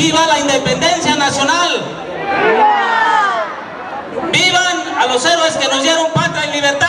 ¡Viva la independencia nacional! ¡Vivan a los héroes que nos dieron patria y libertad!